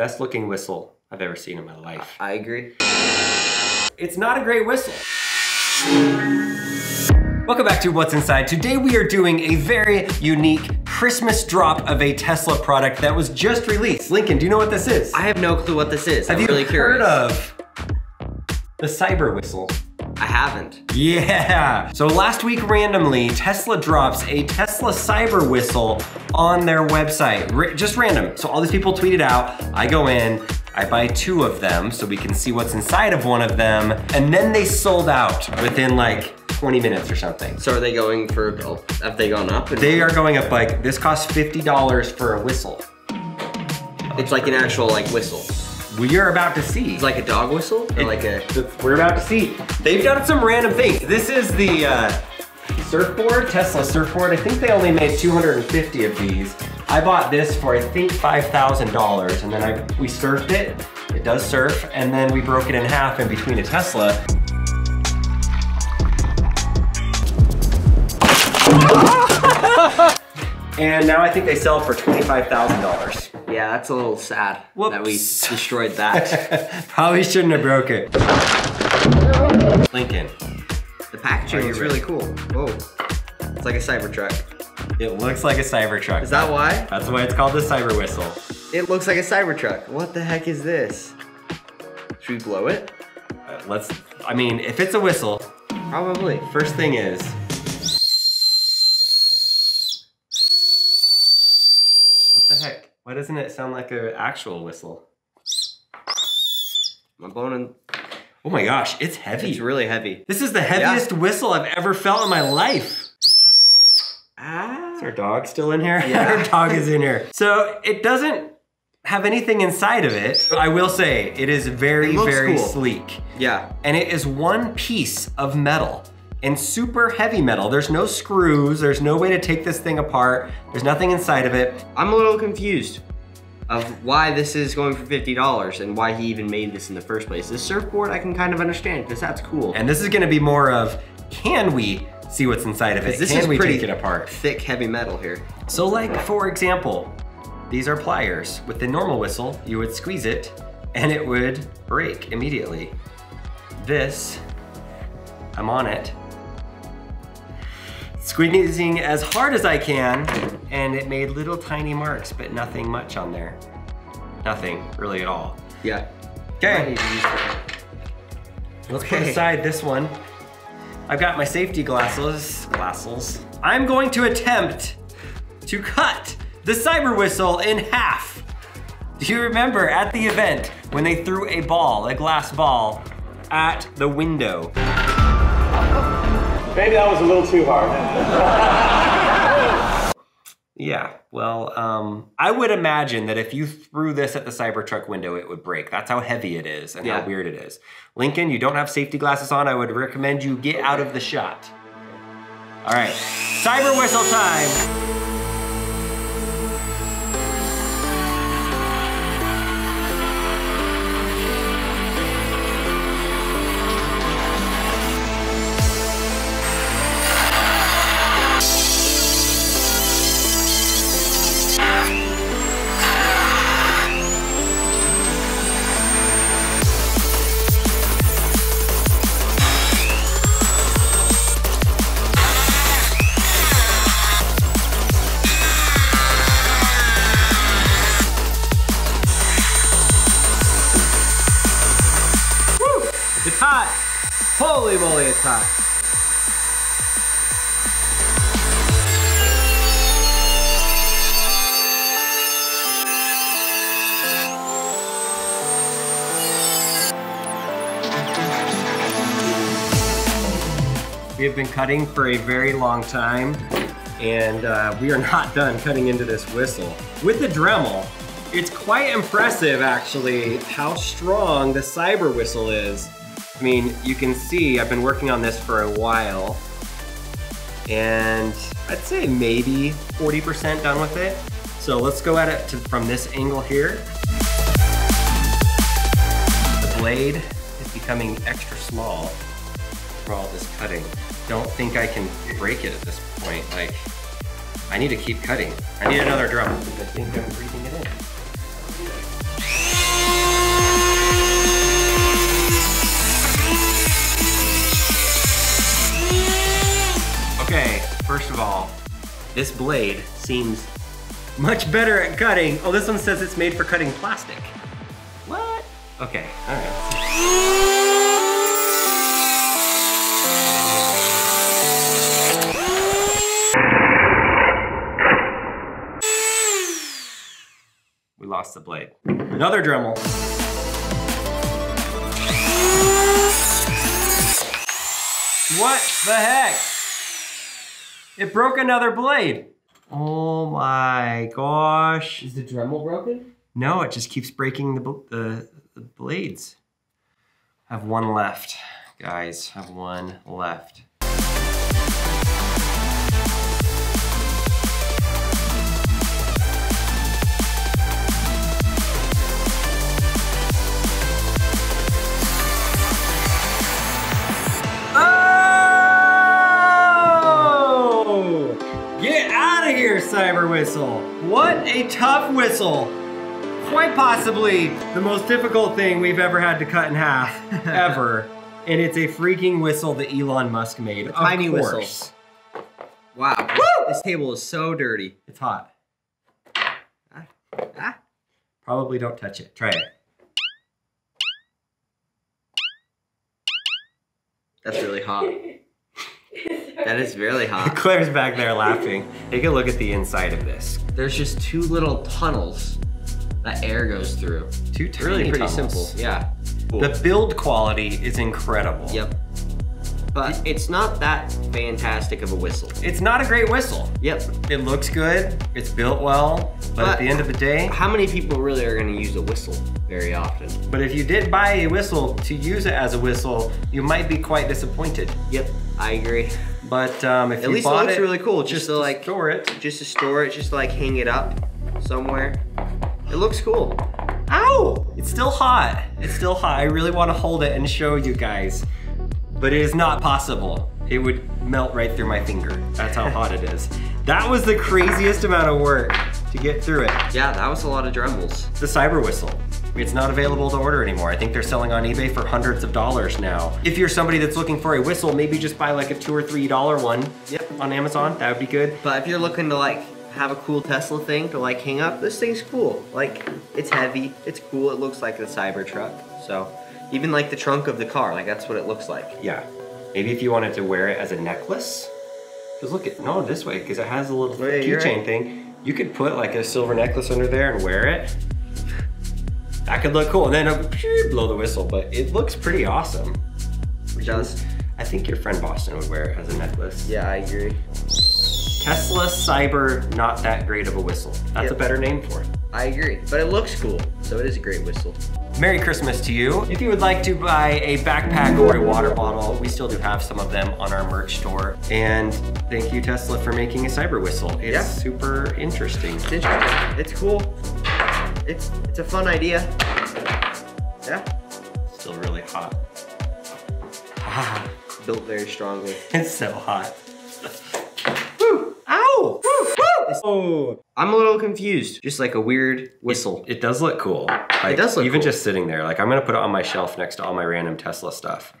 Best looking whistle I've ever seen in my life. I agree. It's not a great whistle. Welcome back to What's Inside. Today we are doing a very unique Christmas drop of a Tesla product that was just released. Lincoln, do you know what this is? I have no clue what this is. Have you really heard of the Cyberwhistle? I haven't. Yeah. So last week randomly, Tesla drops a Tesla Cyberwhistle on their website, just random. So all these people tweeted out, I go in, I buy two of them so we can see what's inside of one of them. And then they sold out within like 20 minutes or something. So are they going for, have they gone up? They are going up, like this costs $50 for a whistle. It's like an actual like whistle. We're about to see. It's like a dog whistle? Or like a... We're about to see. They've done some random things. This is the surfboard, Tesla surfboard. I think they only made 250 of these. I bought this for I think $5,000 and then we surfed it. It does surf and then we broke it in half in between a Tesla. And now I think they sell for $25,000. Yeah, that's a little sad. Whoops. That we destroyed that. Probably shouldn't have broke it. Lincoln. The packaging is really cool. Whoa. It's like a Cybertruck. It looks like a Cybertruck. Is that why? That's why it's called the Cyberwhistle. It looks like a Cybertruck. What the heck is this? Should we blow it? I mean, if it's a whistle. Probably. First thing is, what the heck? Why doesn't it sound like an actual whistle? I'm blowing. Oh my gosh, it's heavy. It's really heavy. This is the heaviest whistle I've ever felt in my life. Ah. Is our dog still in here? Yeah. Our dog is in here. So it doesn't have anything inside of it. I will say it is very cool. Sleek. Yeah. And it is one piece of metal. And super heavy metal. There's no screws, there's no way to take this thing apart. There's nothing inside of it. I'm a little confused of why this is going for $50 and why he even made this in the first place. This surfboard I can kind of understand because that's cool. And this is gonna be more of, can we see what's inside of it? Can we take it apart? Thick, heavy metal here. So like, for example, these are pliers. With the normal whistle, you would squeeze it and it would break immediately. This, I'm on it. Squeezing as hard as I can, and it made little tiny marks, but nothing much on there. Nothing, really at all. Yeah. Okay. Let's put aside this one. I've got my safety glasses. I'm going to attempt to cut the Cyberwhistle in half. Do you remember at the event when they threw a ball, a glass ball, at the window? Maybe that was a little too hard. Yeah, well, I would imagine that if you threw this at the Cybertruck window, it would break. That's how heavy it is and how weird it is. Lincoln, you don't have safety glasses on. I would recommend you get out of the shot. All right, Cyberwhistle time. It's hot. Holy moly, it's hot. We have been cutting for a very long time, and we are not done cutting into this whistle. With the Dremel, it's quite impressive, actually, how strong the Cyberwhistle is. I mean, you can see I've been working on this for a while, and I'd say maybe 40% done with it. So let's go at it from this angle here. The blade is becoming extra small for all this cutting. Don't think I can break it at this point. Like, I need to keep cutting. I need another drum. I think I'm breathing it in. This blade seems much better at cutting. Oh, this one says it's made for cutting plastic. What? Okay, all right. We lost the blade. Another Dremel. What the heck? It broke another blade. Oh my gosh. Is the Dremel broken? No, it just keeps breaking the blades. I have one left, guys. I have one left. Cyberwhistle. What a tough whistle. Quite possibly the most difficult thing we've ever had to cut in half, ever. And it's a freaking whistle that Elon Musk made. A tiny whistle. Wow. Woo! This table is so dirty. It's hot. Probably don't touch it. Try it. That's really hot. That is really hot. Claire's back there laughing. Take a look at the inside of this. There's just two little tunnels that air goes through. Two tiny really pretty tunnels. Simple, yeah. Cool. The build quality is incredible. Yep. But it's not that fantastic of a whistle. It's not a great whistle. Yep. It looks good, it's built well, but at the end of the day... How many people really are gonna use a whistle very often? But if you did buy a whistle to use it as a whistle, you might be quite disappointed. Yep, I agree. But if you bought it... At least it looks really cool, just to like... Store it. Just to store it, just to like hang it up somewhere. It looks cool. Ow! It's still hot, it's still hot. I really wanna hold it and show you guys. But it is not possible. It would melt right through my finger. That's how hot it is. That was the craziest amount of work to get through it. Yeah, that was a lot of Dremels. The Cyberwhistle. It's not available to order anymore. I think they're selling on eBay for hundreds of dollars now. If you're somebody that's looking for a whistle, maybe just buy like a $2 or $3 one on Amazon. That would be good. But if you're looking to like have a cool Tesla thing to like hang up, this thing's cool. Like it's heavy, it's cool. It looks like the Cybertruck, so. Even like the trunk of the car, like that's what it looks like. Yeah. Maybe if you wanted to wear it as a necklace, just look at, no, this way, because it has a little keychain thing. You could put like a silver necklace under there and wear it. That could look cool. And then it'll blow the whistle, but it looks pretty awesome. It does. I think your friend Boston would wear it as a necklace. Yeah, I agree. Tesla Cyber, not that great of a whistle. That's a better name for it. I agree, but it looks cool, so it is a great whistle. Merry Christmas to you. If you would like to buy a backpack or a water bottle, we still do have some of them on our merch store. And thank you, Tesla, for making a cyber whistle. It's super interesting. It's interesting, it's cool. It's a fun idea. Yeah. Still really hot. Built very strongly. It's so hot. Ow! Woo, woo. Oh, I'm a little confused. Just like a weird whistle. It does look cool. Like, it does look cool. Even just sitting there. Like I'm gonna put it on my shelf next to all my random Tesla stuff.